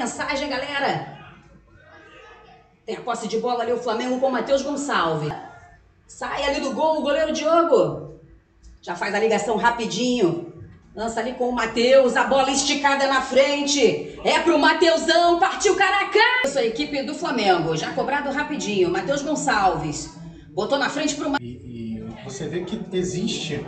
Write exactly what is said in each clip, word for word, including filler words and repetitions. mensagem, galera. Tem a posse de bola ali, o Flamengo com o Matheus Gonçalves. Sai ali do gol, o goleiro Diogo. Já faz a ligação rapidinho. Lança ali com o Matheus, a bola esticada na frente. É pro Matheusão, partiu Caracá. Essa equipe do Flamengo, já cobrado rapidinho. Matheus Gonçalves botou na frente pro... E, e você vê que existe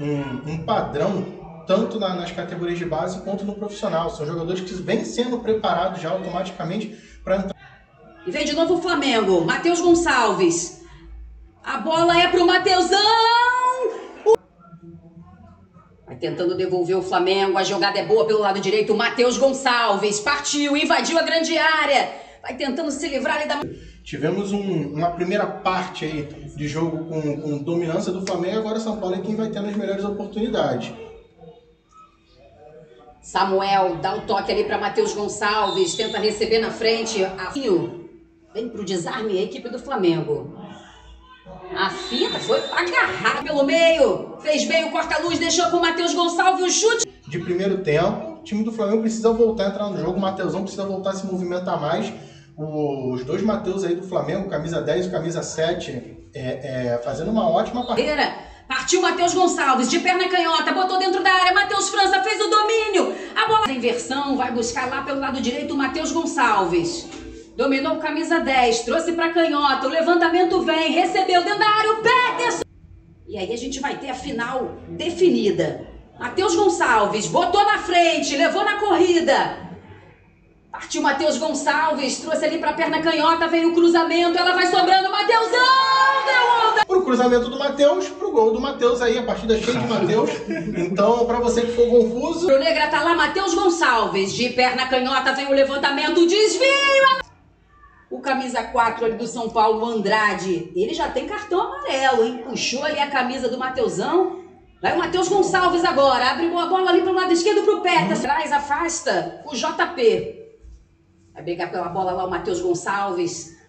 um, um, um padrão... tanto na, nas categorias de base quanto no profissional. São jogadores que vêm sendo preparados já automaticamente para entrar. E vem de novo o Flamengo, Matheus Gonçalves. A bola é pro Matheusão! O... Vai tentando devolver o Flamengo, a jogada é boa pelo lado direito. Matheus Gonçalves partiu, invadiu a grande área. Vai tentando se livrar ali da... Tivemos um, uma primeira parte aí de jogo com, com dominância do Flamengo. Agora São Paulo é quem vai tendo as melhores oportunidades. Samuel dá o toque ali para Matheus Gonçalves, tenta receber na frente. Afinho vem pro desarme a equipe do Flamengo. A finta foi agarrada pelo meio, fez bem o corta-luz, deixou com o Matheus Gonçalves o chute. De primeiro tempo, o time do Flamengo precisa voltar a entrar no jogo, o Matheusão precisa voltar a se movimentar mais. Os dois Matheus aí do Flamengo, camisa dez e camisa sete, é, é, fazendo uma ótima partida. Partiu Matheus Gonçalves, de perna canhota, botou dentro da área, Matheus França fez o domínio. A bola da inversão, vai buscar lá pelo lado direito o Matheus Gonçalves. Dominou camisa dez, trouxe pra canhota, o levantamento vem, recebeu dentro da área o Peterson. E aí a gente vai ter a final definida. Matheus Gonçalves botou na frente, levou na corrida. Partiu Matheus Gonçalves, trouxe ali pra perna canhota, veio o cruzamento, ela vai sobrando, Matheusão! Pro cruzamento do Matheus, pro gol do Matheus aí, a partida cheia de Matheus. Então, pra você que ficou confuso... O Negra tá lá, Matheus Gonçalves, de perna canhota, vem o levantamento, desvio! O camisa quatro ali do São Paulo, Andrade, ele já tem cartão amarelo, hein? Puxou ali a camisa do Matheusão. Vai o Matheus Gonçalves agora, abre a bola ali pro lado esquerdo, pro Petas. Traz, afasta o J P. Vai pegar pela bola lá o Matheus Gonçalves.